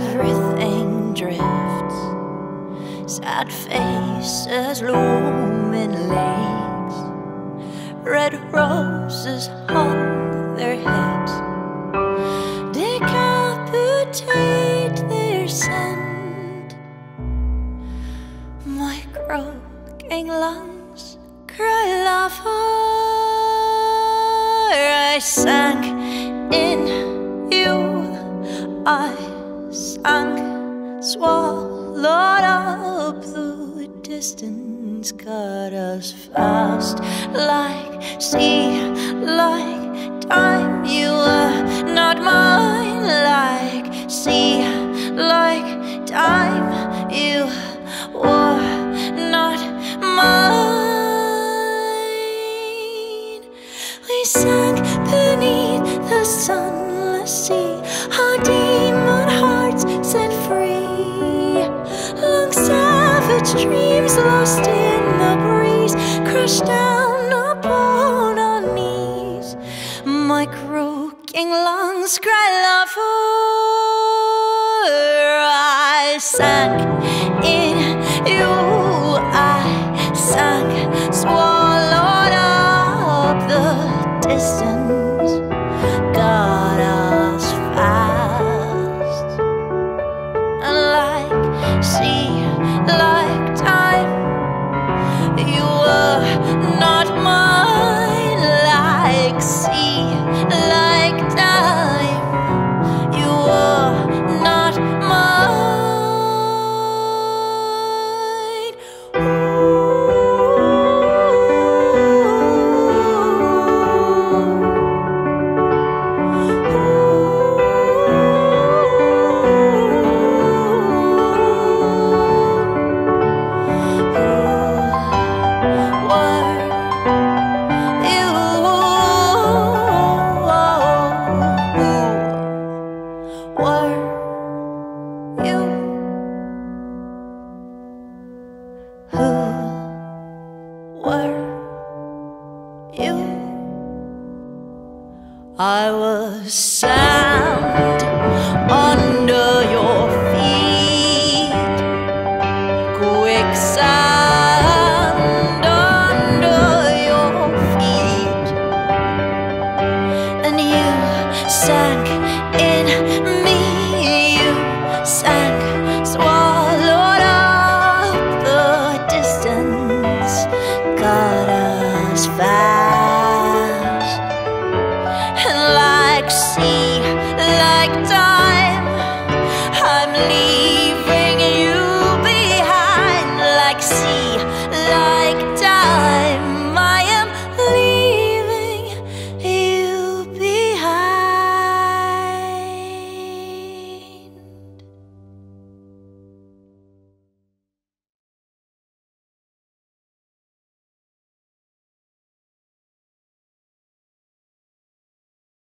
everything drifts. Sad faces, looming legs, red roses hung their heads, decapitate their scent. My croaking lungs cry lover. I sank in you, I sunk, swallowed up the distance, cut us fast like sea, like time. You were not mine, like sea, like time. You were not mine. We sank beneath the sunless sea, our demon hearts set free. Long savage dreams lost in the breeze, crashed down upon our knees. My croaking lungs cry lover. I sank in you, I sank, swallowed up the distance. See, like time, you were not mine, like sea, like time, you were not mine. I was sound.